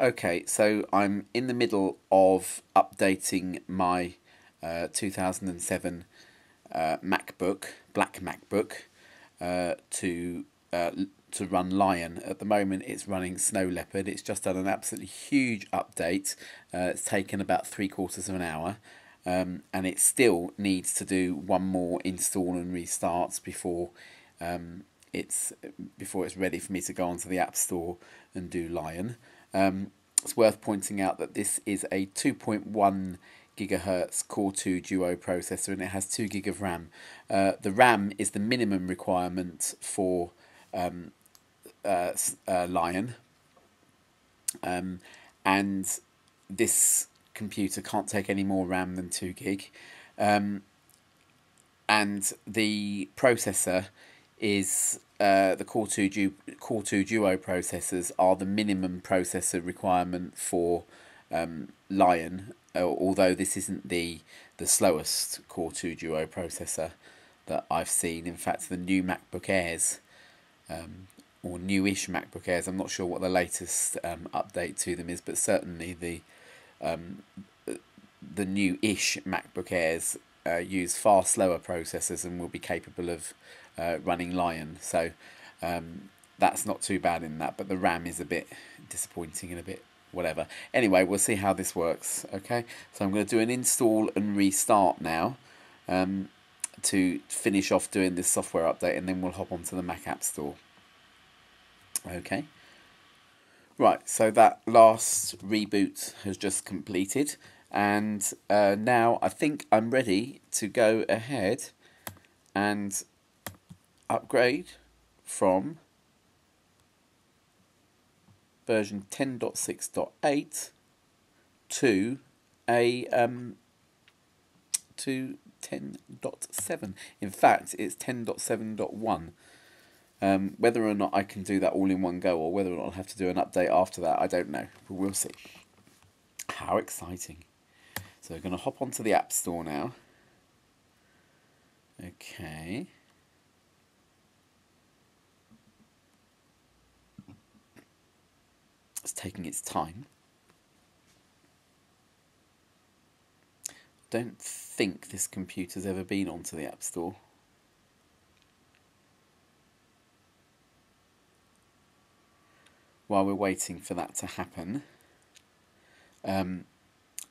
Okay, so I'm in the middle of updating my 2007 MacBook, black MacBook, to run Lion. At the moment it's running Snow Leopard. It's just done an absolutely huge update. It's taken about 3/4 of an hour, and it still needs to do one more install and restarts before it's ready for me to go onto the App Store and do Lion. It's worth pointing out that this is a 2.1 gigahertz Core 2 Duo processor, and it has 2 gig of RAM. The RAM is the minimum requirement for Lion, and this computer can't take any more RAM than 2 gig. And the processor is the Core 2 Duo processors are the minimum processor requirement for Lion, although this isn't the slowest Core 2 Duo processor that I've seen. In fact, the new MacBook Airs, or newish MacBook Airs, I'm not sure what the latest update to them is, but certainly the new-ish MacBook Airs use far slower processors and will be capable of running Lion, so that's not too bad in that, but the RAM is a bit disappointing and a bit whatever. Anyway, we'll see how this works. Okay, so I'm going to do an install and restart now to finish off doing this software update, and then we'll hop onto the Mac App Store. Okay, right, so that last reboot has just completed, and now I think I'm ready to go ahead and upgrade from version 10.6.8 to a to 10.7. In fact, it's 10.7.1. Whether or not I can do that all in one go, or whether or not I'll have to do an update after that, I don't know. But we'll see. How exciting. So we're going to hop onto the App Store now. Okay. It's taking its time. Don't think this computer's ever been onto the App Store. While we're waiting for that to happen, I'm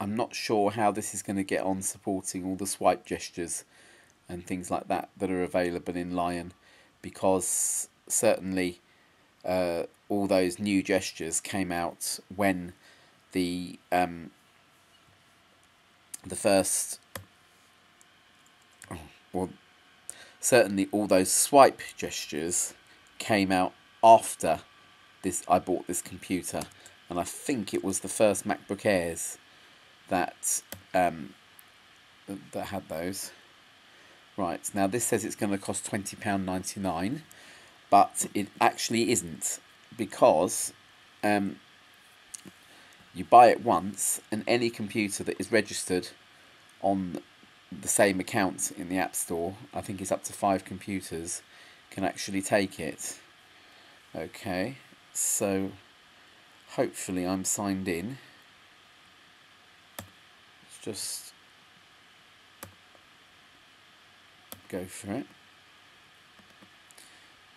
not sure how this is going to get on supporting all the swipe gestures and things like that that are available in Lion, because certainly all those new gestures came out when certainly all those swipe gestures came out after this. I bought this computer, and I think it was the first MacBook Airs that that had those. Right, now this says it's going to cost £20.99, but it actually isn't, because you buy it once, and any computer that is registered on the same account in the App Store, I think it's up to 5 computers, can actually take it. Okay, so hopefully I'm signed in. Let's just go for it.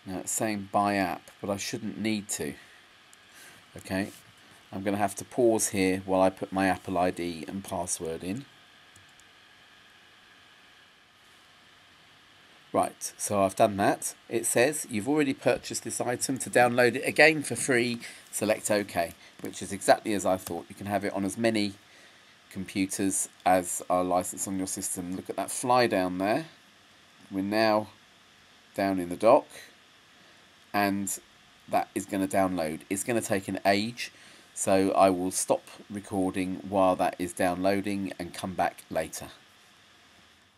Now it's saying buy app, but I shouldn't need to. Okay, I'm going to have to pause here while I put my Apple ID and password in. Right, so I've done that. It says you've already purchased this item. To download it again for free, select OK, which is exactly as I thought. You can have it on as many computers as are licensed on your system. Look at that fly down there. We're now down in the dock, and that is going to download. It's going to take an age, so I will stop recording while that is downloading and come back later.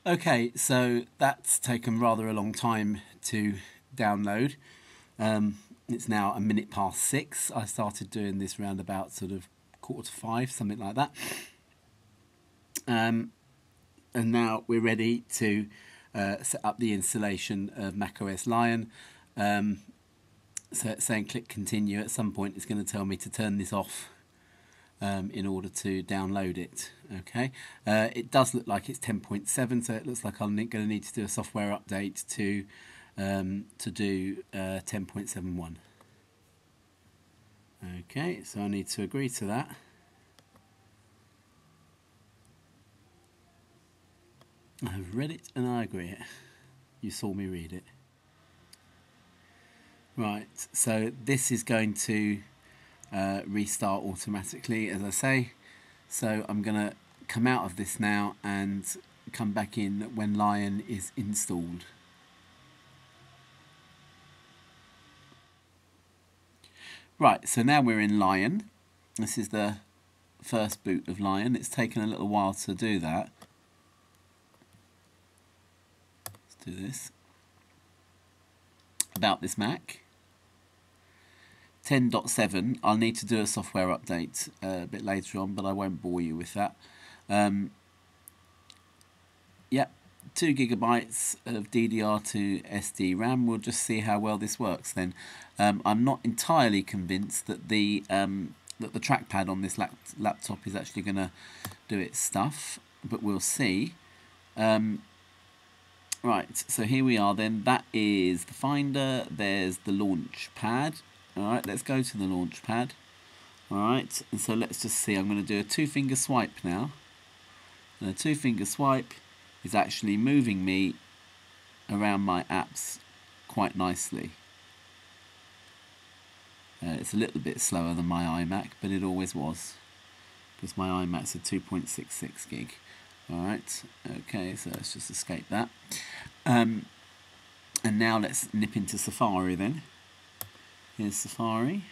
Okay, so that's taken rather a long time to download. It's now 6:15. I started doing this round about sort of 4:45, something like that. And now we're ready to set up the installation of macOS Lion. So it's saying click continue. At some point it's going to tell me to turn this off in order to download it. Okay, it does look like it's 10.7, so it looks like I'm going to need to do a software update to do 10.71. Okay, so I need to agree to that. I've read it and I agree it. You saw me read it. Right, so this is going to restart automatically, as I say. So I'm going to come out of this now and come back in when Lion is installed. Right, so now we're in Lion. This is the first boot of Lion. It's taken a little while to do that. Let's do this. About this Mac. 10.7, I'll need to do a software update a bit later on, but I won't bore you with that. Yep, 2 GB of DDR2 SD RAM. We'll just see how well this works then. I'm not entirely convinced that the trackpad on this laptop is actually going to do its stuff, but we'll see. Right, so here we are then. That is the Finder. There's the Launchpad. Alright, let's go to the Launchpad. Alright, and so let's just see. I'm going to do a 2-finger swipe now. And a 2-finger swipe is actually moving me around my apps quite nicely. It's a little bit slower than my iMac, but it always was, because my iMac's a 2.66 gig. Alright, okay, so let's just escape that. And now let's nip into Safari then. Here's Safari.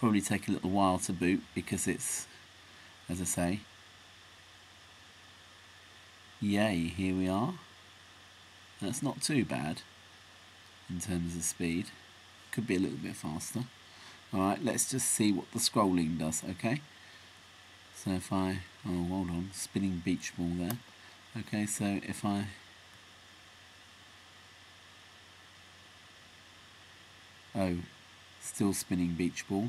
Probably take a little while to boot because it's, as I say, yay, here we are. That's not too bad in terms of speed. Could be a little bit faster. Alright, let's just see what the scrolling does, okay? So if I, oh, hold on, spinning beach ball there. Okay, so if I, oh, still spinning beach ball.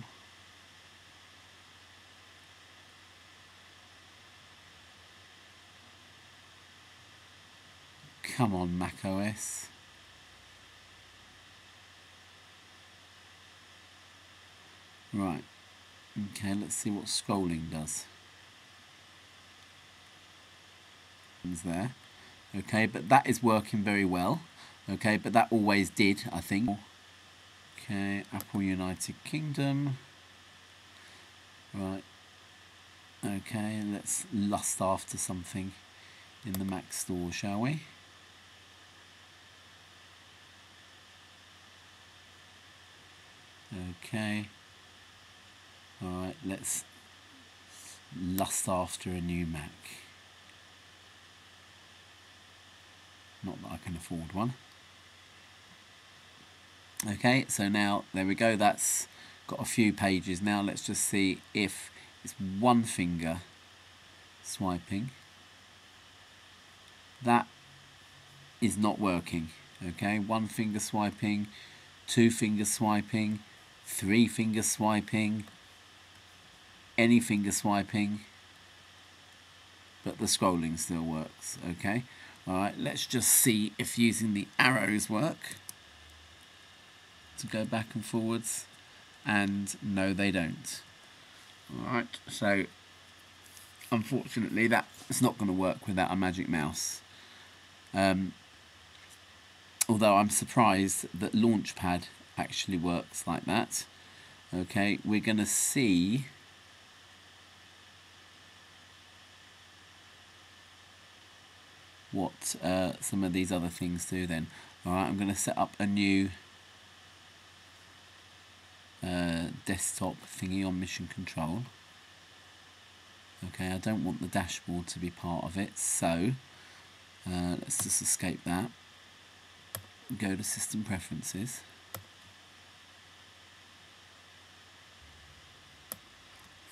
Come on, macOS. Right. Okay, let's see what scrolling does. There. Okay, but that is working very well. Okay, but that always did, I think. Okay, Apple United Kingdom. Right. Okay, let's lust after something in the Mac store, shall we? Okay. Alright, let's lust after a new Mac. Not that I can afford one. Okay, so now, there we go, that's got a few pages now. Let's just see if it's 1-finger swiping. That is not working, okay? 1-finger swiping, 2-finger swiping, 3-finger swiping, any finger swiping, but the scrolling still works, okay? Alright, let's just see if using the arrows work. To go back and forwards, and no, they don't. Alright, so unfortunately that's not going to work without a Magic Mouse. Although I'm surprised that Launchpad actually works like that. Okay, we're going to see. What some of these other things do then. Alright, I'm going to set up a new desktop thingy on Mission Control. Okay, I don't want the dashboard to be part of it, so let's just escape that. Go to System Preferences.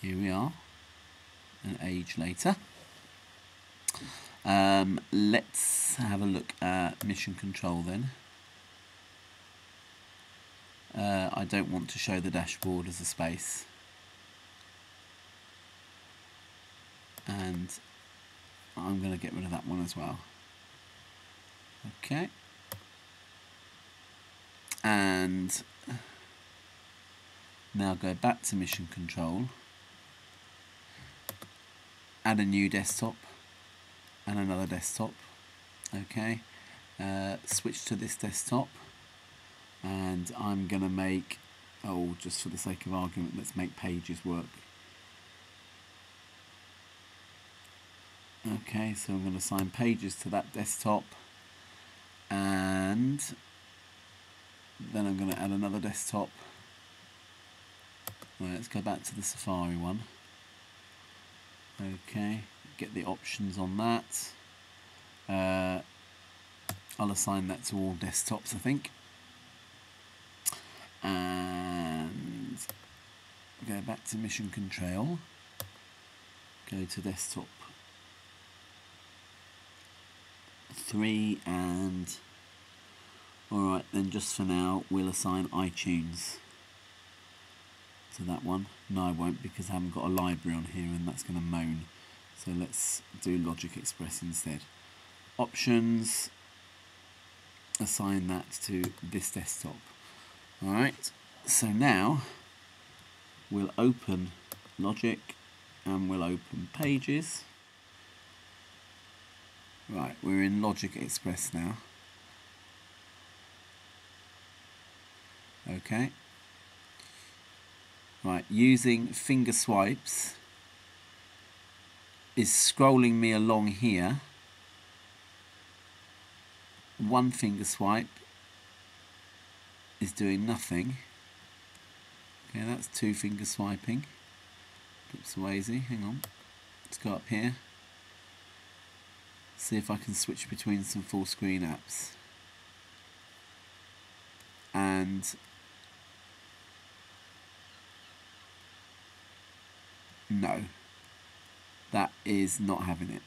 Here we are, an age later. Let's have a look at Mission Control then. I don't want to show the dashboard as a space. and I'm going to get rid of that one as well. Okay. And now go back to Mission Control, add a new desktop and another desktop. Okay, switch to this desktop, and I'm going to make, oh, just for the sake of argument, let's make Pages work. Okay, so I'm going to assign Pages to that desktop, and then I'm going to add another desktop. Right, let's go back to the Safari one. Okay, get the options on that. I'll assign that to all desktops, I think. And go back to Mission Control. Go to desktop 3 and... Alright, then just for now, we'll assign iTunes to that one. No, I won't, because I haven't got a library on here and that's going to moan. So let's do Logic Express instead. Options, assign that to this desktop. Alright, so now we'll open Logic and we'll open Pages. Right, we're in Logic Express now. Okay, right, using finger swipes is scrolling me along here. One finger swipe is doing nothing. Okay, that's two finger swiping. Oops, so easy. Hang on, let's go up here, see if I can switch between some full screen apps. And no, that is not having it.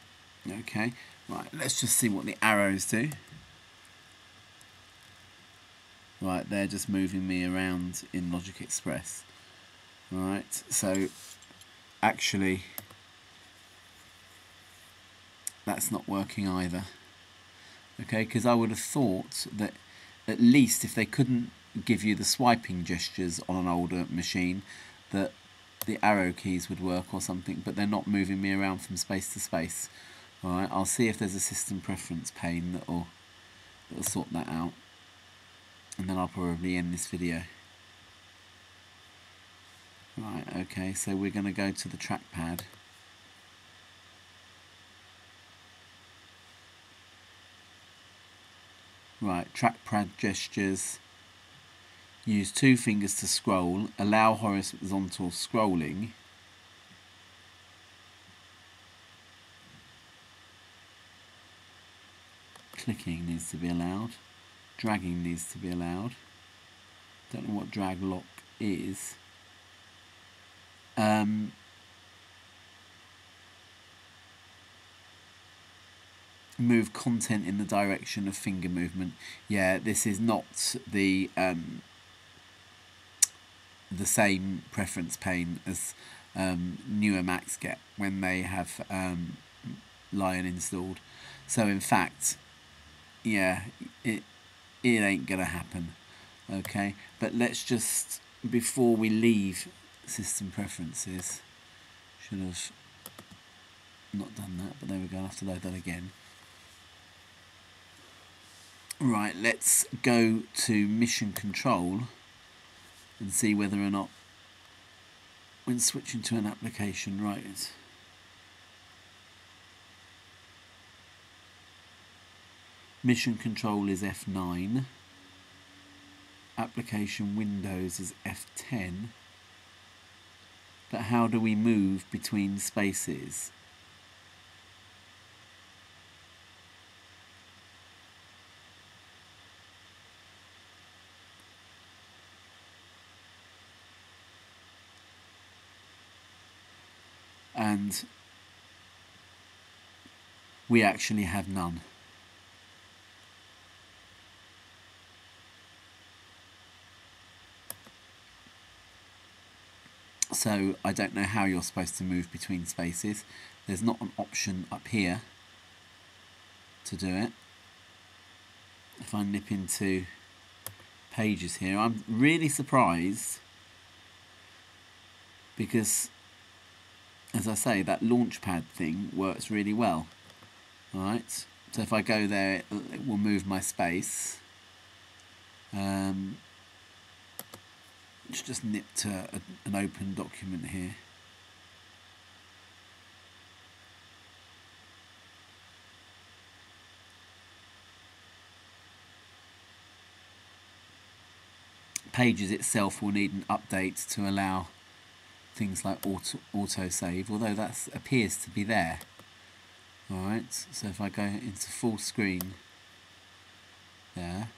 Okay, right, let's just see what the arrows do. Right, they're just moving me around in Logic Express. Right, so actually that's not working either. Okay, because I would have thought that at least if they couldn't give you the swiping gestures on an older machine, that the arrow keys would work or something, but they're not moving me around from space to space. Alright, I'll see if there's a system preference pane that'll sort that out, and then I'll probably end this video. Right, okay, so we're going to go to the trackpad. Right, trackpad gestures. Use two fingers to scroll, allow horizontal scrolling. Clicking needs to be allowed. Dragging needs to be allowed. Don't know what drag lock is. Move content in the direction of finger movement. Yeah, this is not the the same preference pane as newer Macs get when they have Lion installed. So in fact, yeah, it ain't gonna happen. Okay, but let's just, before we leave system preferences, should have not done that, but there we go, I'll have to load that again. Right, let's go to Mission Control and see whether or not, when switching to an application, right, Mission Control is F9, application Windows is F10, but how do we move between spaces? And we actually have none. so I don't know how you're supposed to move between spaces. There's not an option up here to do it. If I nip into pages here, I'm really surprised, because as I say, that Launchpad thing works really well. Alright, so if I go there, it will move my space. Let's just nip to an open document here. Pages itself will need an update to allow things like autosave, although that appears to be there. Alright, so if I go into full screen there,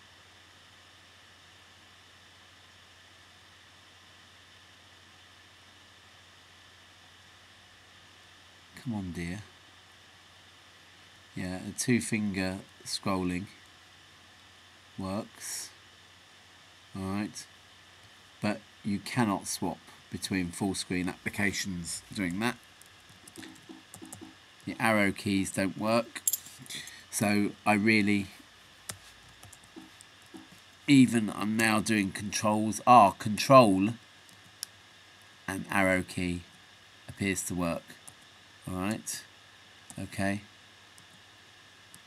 come on dear, yeah, the 2-finger scrolling works. Alright, but you cannot swap between full screen applications doing that. Your arrow keys don't work, so I really, even I'm now doing controls, control and arrow key appears to work. Alright, okay,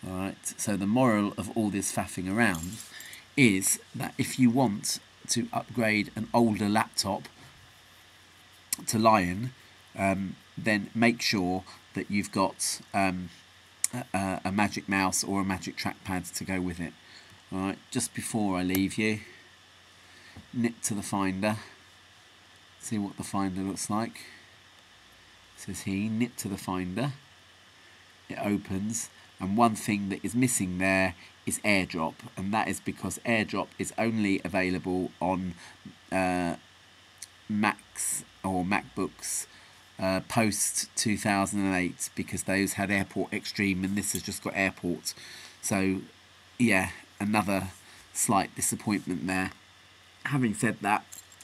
alright, so the moral of all this faffing around is that if you want to upgrade an older laptop to Lion, then make sure that you've got a Magic Mouse or a Magic Trackpad to go with it. Alright, just before I leave you, nip to the Finder, see what the Finder looks like. It says here, nip to the Finder, it opens, and one thing that is missing there is AirDrop, and that is because AirDrop is only available on Macs or MacBooks post 2008, because those had Airport Extreme and this has just got Airport. So yeah, another slight disappointment there. Having said that,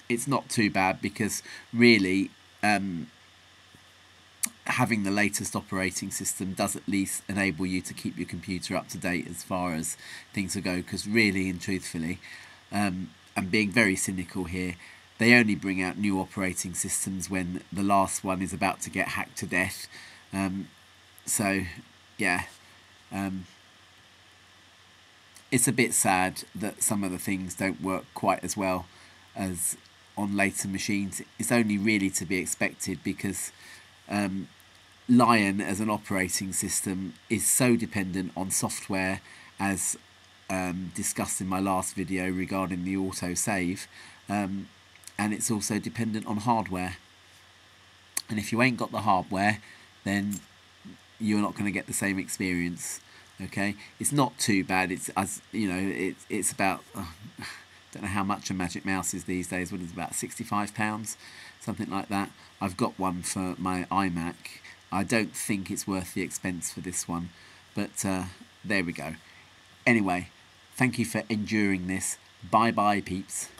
it's not too bad, because really having the latest operating system does at least enable you to keep your computer up to date as far as things will go, because really and truthfully, I'm being very cynical here, they only bring out new operating systems when the last one is about to get hacked to death. So yeah, it's a bit sad that some of the things don't work quite as well as on later machines. It's only really to be expected, because Lion as an operating system is so dependent on software, as discussed in my last video regarding the autosave, and it's also dependent on hardware, and if you ain't got the hardware, then you're not going to get the same experience. Okay, it's not too bad, it's, as you know, it's about don't know how much a Magic Mouse is these days, what is it, about £65, something like that. I've got one for my iMac. I don't think it's worth the expense for this one, but there we go. Anyway, thank you for enduring this. Bye bye peeps.